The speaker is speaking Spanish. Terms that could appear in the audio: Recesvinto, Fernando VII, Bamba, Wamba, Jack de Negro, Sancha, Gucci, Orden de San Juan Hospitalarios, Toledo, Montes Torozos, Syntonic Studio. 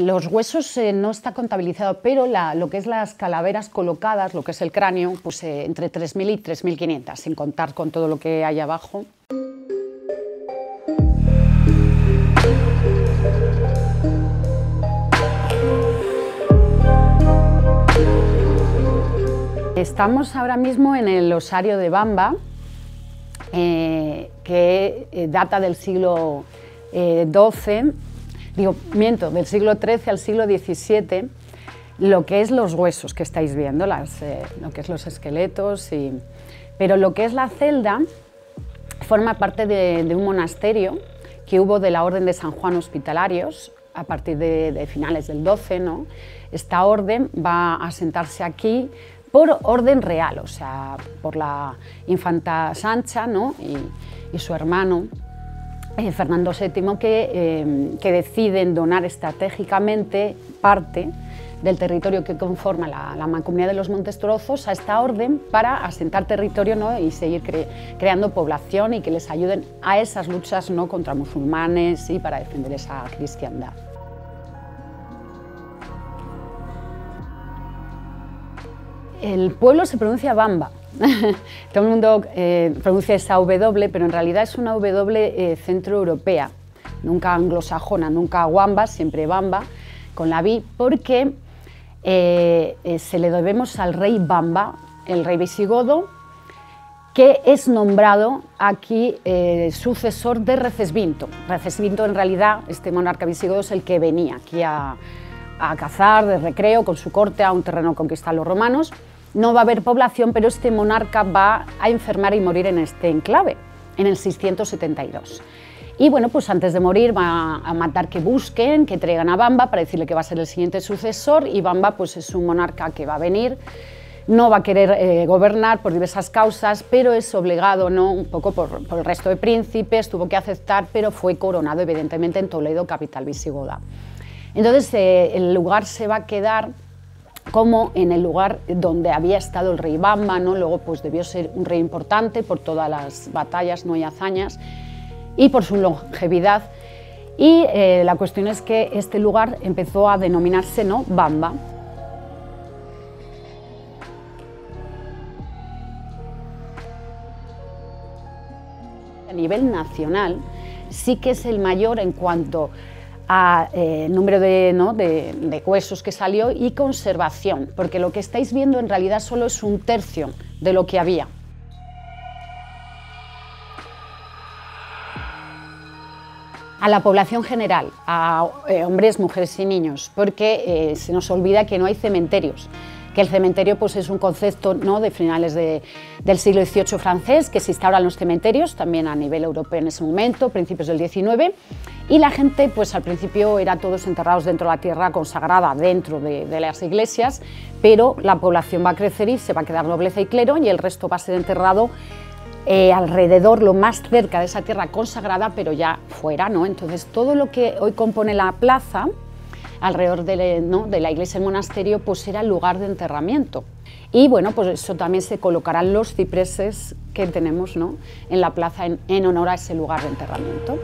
Los huesos no está contabilizado, pero lo que es las calaveras colocadas, lo que es el cráneo, pues entre 3.000 y 3.500, sin contar con todo lo que hay abajo. Estamos ahora mismo en el osario de Bamba, que data del siglo XII, del siglo XIII al siglo XVII, lo que es los huesos que estáis viendo, lo que es los esqueletos, pero lo que es la celda forma parte de un monasterio que hubo de la Orden de San Juan Hospitalarios a partir de finales del XII, ¿no? Esta orden va a sentarse aquí por orden real, o sea, por la infanta Sancha, ¿no? y su hermano, Fernando VII, que deciden donar estratégicamente parte del territorio que conforma la mancomunidad de los Montes Torozos a esta orden para asentar territorio, ¿no? Y seguir creando población y que les ayuden a esas luchas, ¿no?, contra musulmanes y para defender esa cristiandad. El pueblo se pronuncia Bamba. Todo el mundo pronuncia esa W, pero en realidad es una W centroeuropea, nunca anglosajona, nunca Wamba, siempre Bamba, con la B, porque se le debemos al rey Bamba, el rey visigodo, que es nombrado aquí sucesor de Recesvinto. Recesvinto, en realidad, este monarca visigodo es el que venía aquí a cazar de recreo con su corte a un terreno conquistado los romanos. No va a haber población, pero este monarca va a enfermar y morir en este enclave, en el 672. Y bueno, pues antes de morir va a mandar que busquen, que traigan a Bamba para decirle que va a ser el siguiente sucesor, y Bamba pues es un monarca que va a venir, no va a querer gobernar por diversas causas, pero es obligado, ¿no?, un poco por el resto de príncipes, tuvo que aceptar, pero fue coronado evidentemente en Toledo, capital visigoda. Entonces el lugar se va a quedar como en el lugar donde había estado el rey Bamba, ¿no? Luego pues debió ser un rey importante por todas las batallas, ¿no?, y hazañas, y por su longevidad. Y la cuestión es que este lugar empezó a denominarse, ¿no?, Bamba. A nivel nacional sí que es el mayor en cuanto a número de huesos que salió y conservación, porque lo que estáis viendo en realidad solo es un tercio de lo que había. A la población general, a hombres, mujeres y niños, porque se nos olvida que no hay cementerios, que el cementerio pues es un concepto, ¿no?, de finales del siglo XVIII francés, que se instauran los cementerios también a nivel europeo en ese momento, principios del XIX, y la gente pues al principio era todos enterrados dentro de la tierra consagrada, dentro de las iglesias, pero la población va a crecer y se va a quedar nobleza y clero, y el resto va a ser enterrado alrededor, lo más cerca de esa tierra consagrada, pero ya fuera, ¿no? Entonces todo lo que hoy compone la plaza alrededor de la iglesia y el monasterio, pues era el lugar de enterramiento. Y bueno, pues eso también se colocarán los cipreses que tenemos, ¿no?, en la plaza en honor a ese lugar de enterramiento.